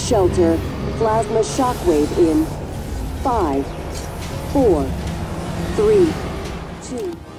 shelter. Plasma shockwave in 5, 4, 3, 2...